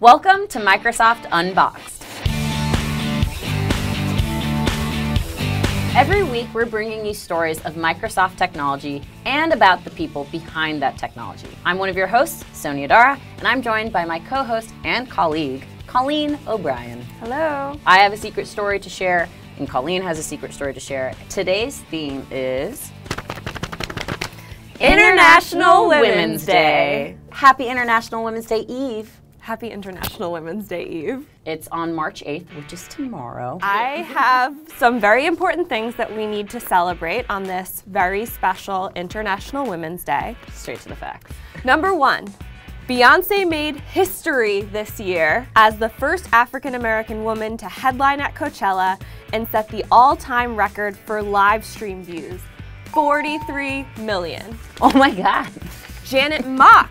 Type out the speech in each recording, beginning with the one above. Welcome to Microsoft Unboxed. Every week we're bringing you stories of Microsoft technology and about the people behind that technology. I'm one of your hosts, Sonia Dara, and I'm joined by my co-host and colleague, Colleen O'Brien. Hello. I have a secret story to share, and Colleen has a secret story to share. Today's theme is International Women's Day. Happy International Women's Day Eve. Happy International Women's Day Eve. It's on March 8th, which is tomorrow. I have some very important things that we need to celebrate on this very special International Women's Day. Straight to the facts. Number one, Beyonce made history this year as the first African-American woman to headline at Coachella and set the all-time record for live stream views, 43 million. Oh my God. Janet Mock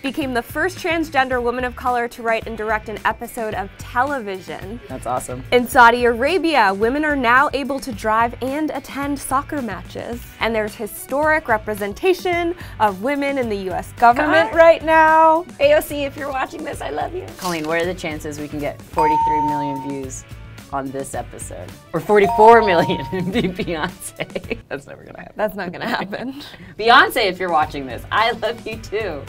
became the first transgender woman of color to write and direct an episode of television. That's awesome. In Saudi Arabia, women are now able to drive and attend soccer matches. And there's historic representation of women in the U.S. government right now. AOC, if you're watching this, I love you. Colleen, what are the chances we can get 43 million views on this episode? Or 44 million and be Beyonce. That's never gonna happen. That's not gonna happen. Beyonce, if you're watching this, I love you too.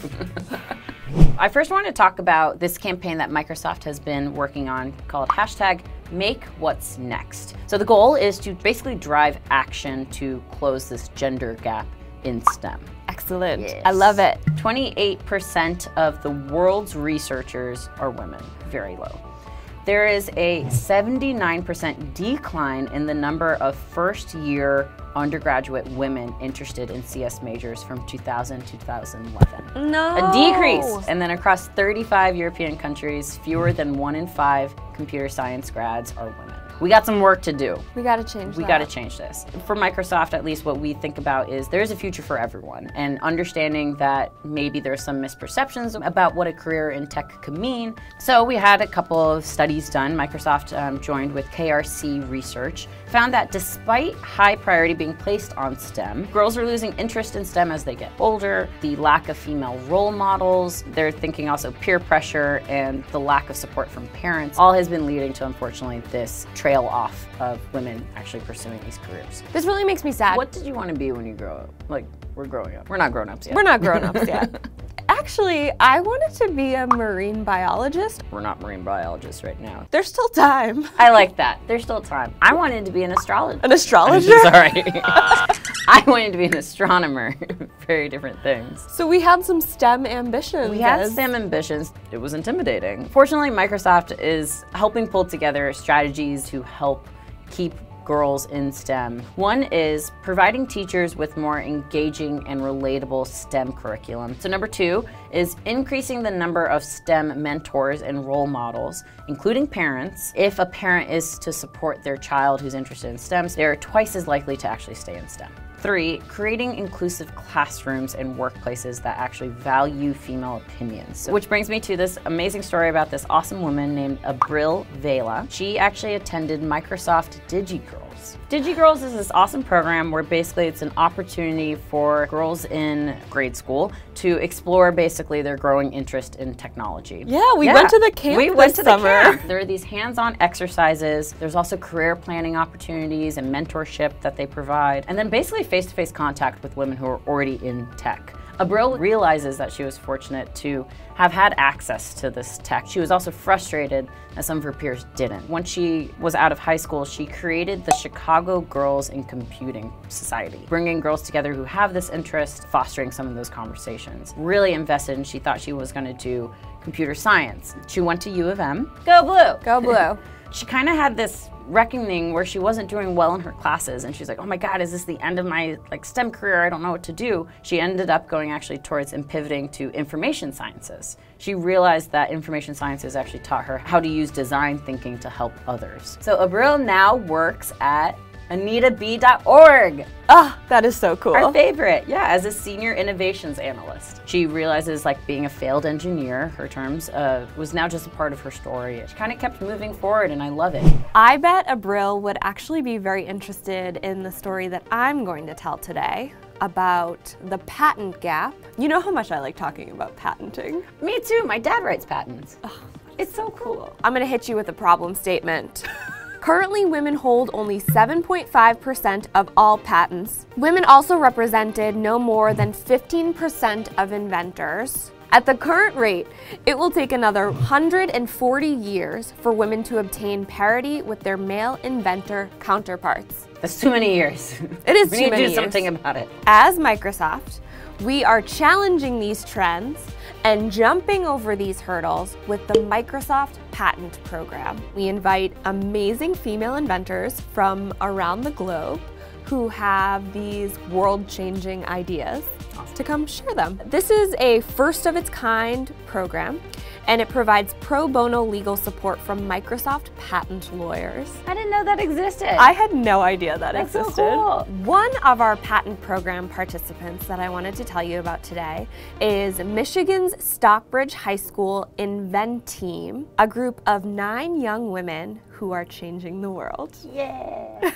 I first want to talk about this campaign that Microsoft has been working on called Hashtag Make What's Next. So the goal is to basically drive action to close this gender gap in STEM. Excellent. Yes. I love it. 28% of the world's researchers are women. Very low. There is a 79% decline in the number of first-year undergraduate women interested in CS majors from 2000 to 2011. No! A decrease! And then across 35 European countries, fewer than 1 in 5 computer science grads are women. We got some work to do. We gotta change that. We gotta change this. For Microsoft, at least, what we think about is there's a future for everyone, and understanding that maybe there's some misperceptions about what a career in tech could mean. So we had a couple of studies done. Microsoft joined with KRC Research, found that despite high priority being placed on STEM, girls are losing interest in STEM as they get older, the lack of female role models, they're thinking also peer pressure and the lack of support from parents, all has been leading to, unfortunately, this trail off of women actually pursuing these careers. This really makes me sad. What did you want to be when you grow up? Like, we're growing up. We're not grown-ups yet. We're not grown-ups yet. Actually, I wanted to be a marine biologist. We're not marine biologists right now. There's still time. I like that. There's still time. I wanted to be an astrologer. An astrologer? I'm sorry. I wanted to be an astronomer. Very different things. So we had some STEM ambitions. We had STEM ambitions. It was intimidating. Fortunately, Microsoft is helping pull together strategies to help keep girls in STEM. One is providing teachers with more engaging and relatable STEM curriculum. So number two is increasing the number of STEM mentors and role models, including parents. If a parent is to support their child who's interested in STEM, they're twice as likely to actually stay in STEM. Three, creating inclusive classrooms and workplaces that actually value female opinions. Which brings me to this amazing story about this awesome woman named Abril Vela. She actually attended Microsoft DigiGirlz. DigiGirlz is this awesome program where basically it's an opportunity for girls in grade school to explore basically their growing interest in technology. Yeah, we went to the camp this summer. There are these hands-on exercises. There's also career planning opportunities and mentorship that they provide. And then basically face-to-face contact with women who are already in tech. Abril realizes that she was fortunate to have had access to this tech. She was also frustrated that some of her peers didn't. Once she was out of high school, she created the Chicago Girls in Computing Society, bringing girls together who have this interest, fostering some of those conversations. Really invested, and she thought she was going to do computer science. She went to U of M. Go Blue! Go Blue! She kind of had this reckoning where she wasn't doing well in her classes, and she's like, oh my God, is this the end of my STEM career? I don't know what to do. She ended up going actually towards and pivoting to information sciences. She realized that information sciences actually taught her how to use design thinking to help others. So Abril now works at AnitaB.org. Oh, that is so cool. Our favorite, as a senior innovations analyst. She realizes being a failed engineer, her terms, was now just a part of her story. She kind of kept moving forward, and I love it. I bet Abril would actually be very interested in the story that I'm going to tell today. about the patent gap. You know how much I like talking about patenting. Me too, my dad writes patents. Oh, it's so cool. I'm gonna hit you with a problem statement. Currently, women hold only 7.5% of all patents. Women also represented no more than 15% of inventors. At the current rate, it will take another 140 years for women to obtain parity with their male inventor counterparts. That's too many years. It is too many years. We need to do something about it. As Microsoft, we are challenging these trends and jumping over these hurdles with the Microsoft Patent Program. We invite amazing female inventors from around the globe who have these world-changing ideas to come share them. This is a first-of-its-kind program, and it provides pro bono legal support from Microsoft patent lawyers. I didn't know that existed. I had no idea that existed. That's so cool. One of our patent program participants that I wanted to tell you about today is Michigan's Stockbridge High School Invent Team, a group of 9 young women who are changing the world. Yeah.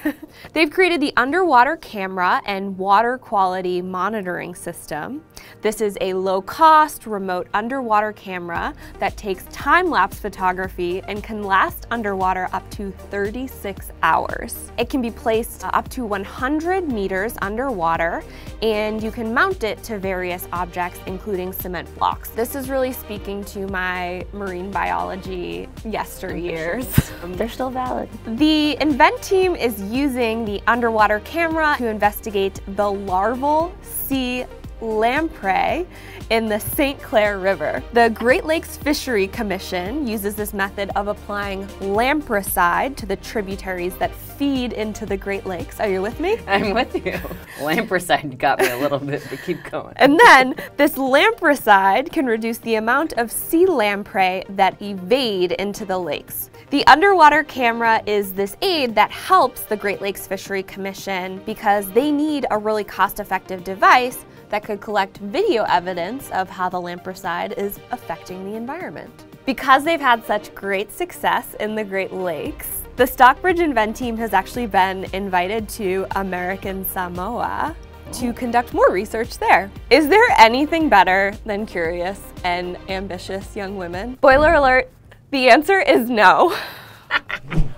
They've created the underwater camera and water quality monitoring system. This is a low-cost remote underwater camera that takes time-lapse photography and can last underwater up to 36 hours. It can be placed up to 100 meters underwater, and you can mount it to various objects, including cement blocks. This is really speaking to my marine biology yesteryears. They're still valid. The Invent team is using the underwater camera to investigate the larval sea lamprey in the St. Clair River. The Great Lakes Fishery Commission uses this method of applying lampricide to the tributaries that feed into the Great Lakes. Are you with me? I'm with you. Lampricide got me a little bit, but keep going. And then this lampricide can reduce the amount of sea lamprey that evade into the lakes. The underwater camera is this aid that helps the Great Lakes Fishery Commission because they need a really cost-effective device that could collect video evidence of how the lampricide is affecting the environment. Because they've had such great success in the Great Lakes, the Stockbridge Invent team has actually been invited to American Samoa to conduct more research there. Is there anything better than curious and ambitious young women? Spoiler alert, the answer is no.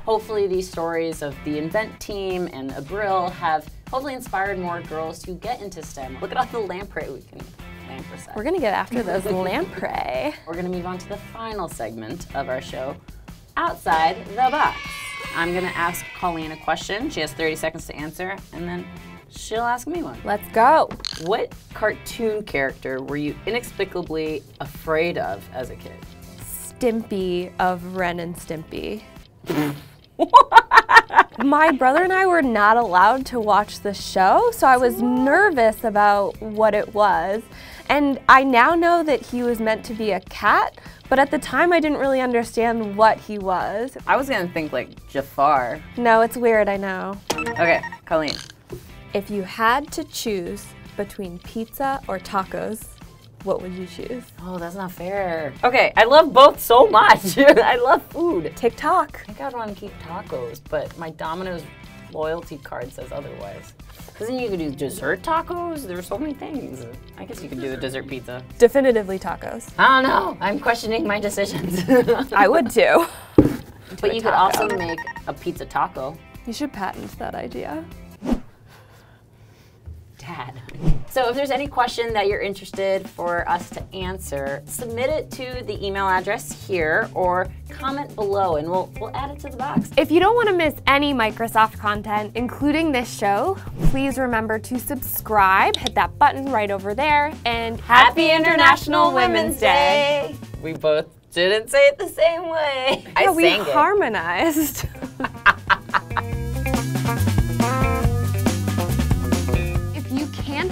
Hopefully these stories of the Invent team and Abril have hopefully inspired more girls to get into STEM. Look at all the lamprey we can lampricide. We're gonna get after those lamprey. We're gonna move on to the final segment of our show, Outside the Box. I'm gonna ask Colleen a question. She has 30 seconds to answer, and then she'll ask me one. Let's go. What cartoon character were you inexplicably afraid of as a kid? Stimpy of Ren and Stimpy. My brother and I were not allowed to watch the show, so I was nervous about what it was. And I now know that he was meant to be a cat, but at the time I didn't really understand what he was. I was gonna think like Jafar. No, it's weird, I know. Okay, Colleen. If you had to choose between pizza or tacos, what would you choose? Oh, that's not fair. Okay, I love both so much. I love food. TikTok. I think I'd want to keep tacos, but my Domino's loyalty card says otherwise. Because then you could do dessert tacos. There are so many things. I guess you could do the dessert pizza. Definitively tacos. I don't know. I'm questioning my decisions. I would too. But you could also make a pizza taco. You should patent that idea. Dad. So if there's any question that you're interested for us to answer, submit it to the email address here or comment below and we'll add it to the box. If you don't want to miss any Microsoft content, including this show, please remember to subscribe, hit that button right over there, and Happy International Women's Day! We both didn't say it the same way. Yeah, we harmonized.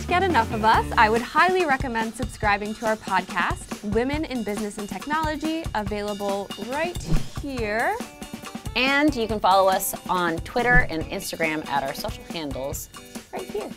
Get enough of us, I would highly recommend subscribing to our podcast, Women in Business and Technology, available right here. And you can follow us on Twitter and Instagram at our social handles right here.